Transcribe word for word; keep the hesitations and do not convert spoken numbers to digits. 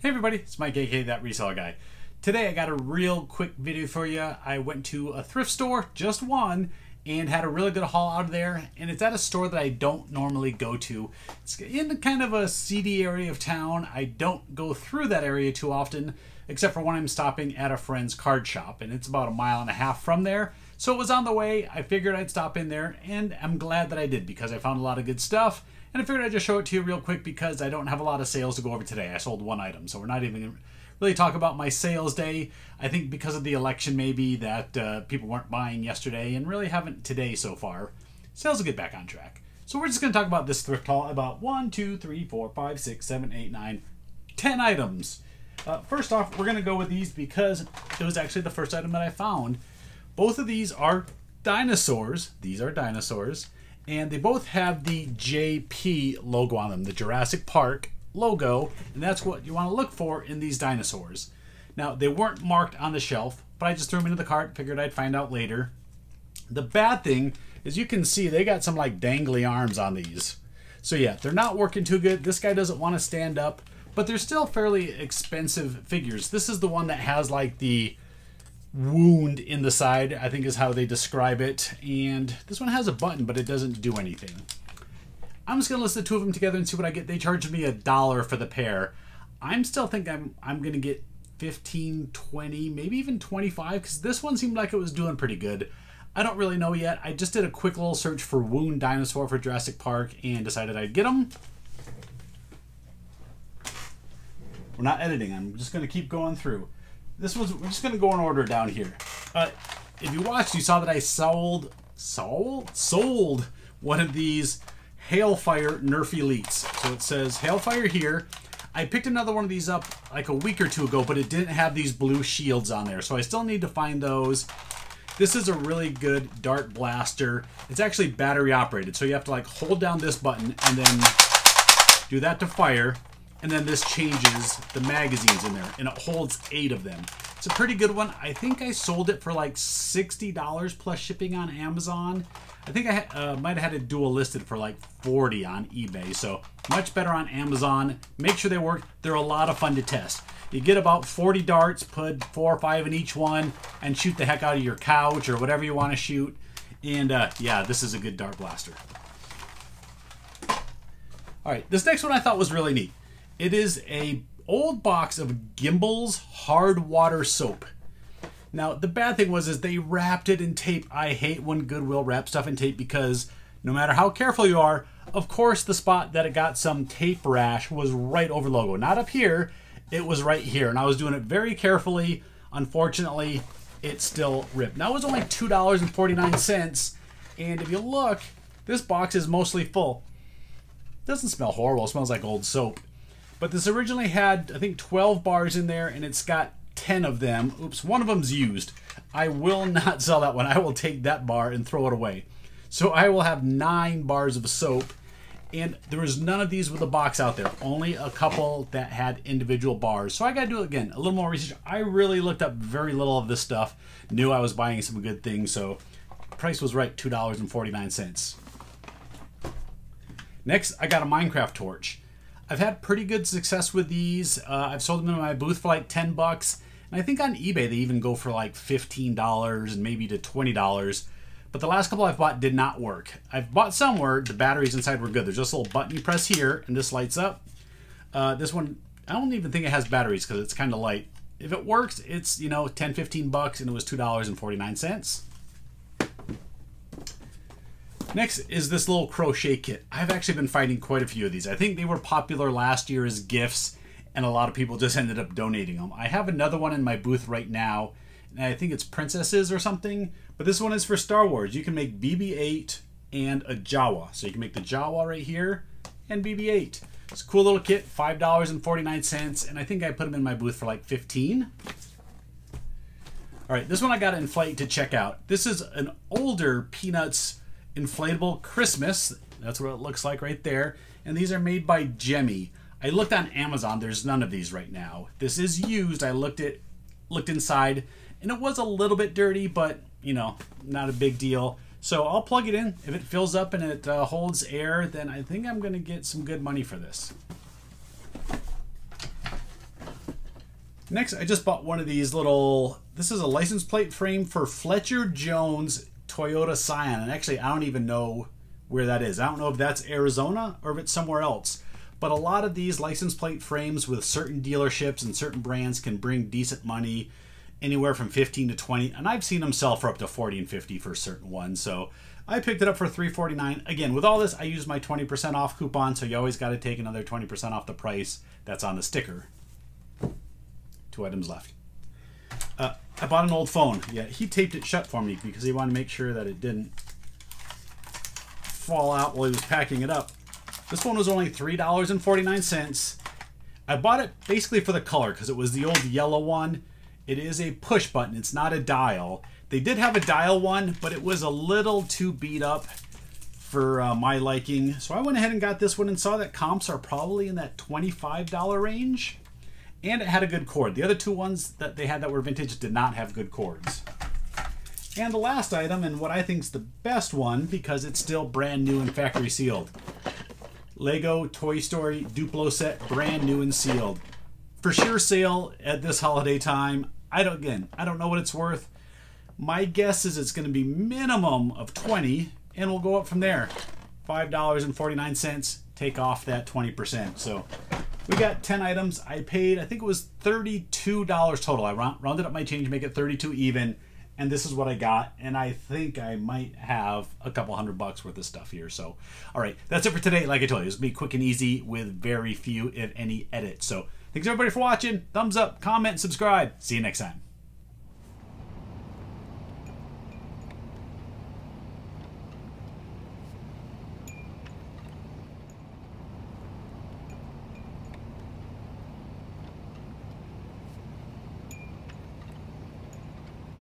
Hey everybody, it's Mike A K That Reseller Guy. Today I got a real quick video for you. I went to a thrift store, just one, and had a really good haul out of there. And it's at a store that I don't normally go to. It's in kind of a seedy area of town. I don't go through that area too often, except for when I'm stopping at a friend's card shop. And it's about a mile and a half from there. So it was on the way. I figured I'd stop in there, and I'm glad that I did because I found a lot of good stuff. And I figured I'd just show it to you real quick because I don't have a lot of sales to go over today. I sold one item, so we're not even going to really talk about my sales day. I think because of the election maybe that uh, people weren't buying yesterday and really haven't today so far. Sales will get back on track. So we're just going to talk about this thrift haul, about one, two, three, four, five, six, seven, eight, nine, ten items. Uh, first off, we're going to go with these because it was actually the first item that I found. Both of these are dinosaurs. These are dinosaurs. And they both have the J P logo on them, the Jurassic Park logo, and that's what you want to look for in these dinosaurs. Now, they weren't marked on the shelf, but I just threw them into the cart, figured I'd find out later. The bad thing is you can see they got some like dangly arms on these. So yeah, they're not working too good. This guy doesn't want to stand up, but they're still fairly expensive figures. This is the one that has like the wound in the side, I think is how they describe it. And this one has a button, but it doesn't do anything. I'm just gonna list the two of them together and see what I get. They charged me a dollar for the pair. I'm still thinking I'm, I'm gonna get fifteen, twenty, maybe even twenty-five, because this one seemed like it was doing pretty good. I don't really know yet. I just did a quick little search for wound dinosaur for Jurassic Park and decided I'd get them. We're not editing, I'm just gonna keep going through. This was, we're just gonna go in order down here. Uh, if you watched, you saw that I sold, sold, sold one of these Hailfire Nerf Elites. So it says Hailfire here. I picked another one of these up like a week or two ago, but it didn't have these blue shields on there. So I still need to find those. This is a really good dart blaster. It's actually battery operated. So you have to like hold down this button and then do that to fire. And then this changes the magazines in there, and it holds eight of them. It's a pretty good one. I think I sold it for like sixty dollars plus shipping on Amazon. I think I uh, might have had it dual listed for like forty on eBay, so much better on Amazon. Make sure they work. They're a lot of fun to test. You get about forty darts, put four or five in each one, and shoot the heck out of your couch or whatever you want to shoot. And uh, yeah, this is a good dart blaster. All right, this next one I thought was really neat. It is a old box of Gimbel's hard water soap. Now, the bad thing was is they wrapped it in tape. I hate when Goodwill wraps stuff in tape because no matter how careful you are, of course the spot that it got some tape rash was right over logo. Not up here, it was right here. And I was doing it very carefully. Unfortunately, it still ripped. Now, it was only two dollars and forty-nine cents. And if you look, this box is mostly full. It doesn't smell horrible. It smells like old soap. But this originally had, I think, twelve bars in there, and it's got ten of them. Oops, one of them's used. I will not sell that one. I will take that bar and throw it away. So I will have nine bars of soap, and there was none of these with a box out there. Only a couple that had individual bars. So I got to do, again, a little more research. I really looked up very little of this stuff. Knew I was buying some good things, so price was right, two dollars and forty-nine cents. Next, I got a Minecraft torch. I've had pretty good success with these. Uh, I've sold them in my booth for like ten bucks. And I think on eBay, they even go for like fifteen dollars and maybe to twenty dollars. But the last couple I've bought did not work. I've bought some where the batteries inside were good. There's just a little button you press here and this lights up. Uh, this one, I don't even think it has batteries because it's kind of light. If it works, it's, you know, ten, fifteen bucks, and it was two dollars and forty-nine cents. Next is this little crochet kit. I've actually been finding quite a few of these. I think they were popular last year as gifts, and a lot of people just ended up donating them. I have another one in my booth right now, and I think it's princesses or something, but this one is for Star Wars. You can make B B eight and a Jawa. So you can make the Jawa right here and B B eight. It's a cool little kit, five dollars and forty-nine cents, and I think I put them in my booth for like fifteen. All right, this one I got in flight to check out. This is an older Peanuts inflatable Christmas. That's what it looks like right there. And these are made by Jemmy. I looked on Amazon. There's none of these right now. This is used. I looked at, looked inside, and it was a little bit dirty, but you know, not a big deal. So I'll plug it in. If it fills up and it uh, holds air, then I think I'm going to get some good money for this. Next, I just bought one of these little, this is a license plate frame for Fletcher Jones Toyota Scion. And actually, I don't even know where that is. I don't know if that's Arizona or if it's somewhere else. But a lot of these license plate frames with certain dealerships and certain brands can bring decent money, anywhere from fifteen to twenty. And I've seen them sell for up to forty and fifty for certain ones. So I picked it up for three forty-nine. Again, with all this, I used my twenty percent off coupon. So you always got to take another twenty percent off the price that's on the sticker. Two items left. Uh, I bought an old phone. Yeah, he taped it shut for me because he wanted to make sure that it didn't fall out while he was packing it up. This one was only three forty-nine. I bought it basically for the color because it was the old yellow one. It is a push button. It's not a dial. They did have a dial one, but it was a little too beat up for uh, my liking. So I went ahead and got this one and saw that comps are probably in that twenty-five dollar range. And it had a good cord. The other two ones that they had that were vintage did not have good cords. And the last item, and what I think is the best one because it's still brand new and factory sealed. LEGO Toy Story Duplo set, brand new and sealed. For sure sale at this holiday time. I don't, again, I don't know what it's worth. My guess is it's gonna be minimum of twenty and we'll go up from there. five forty-nine, take off that twenty percent. So we got ten items. I paid, I think it was thirty-two dollars total. I rounded up my change, make it thirty-two even. And this is what I got. And I think I might have a couple hundred bucks worth of stuff here. So, all right, that's it for today. Like I told you, it's gonna be quick and easy with very few, if any, edits. So thanks everybody for watching. Thumbs up, comment, subscribe. See you next time.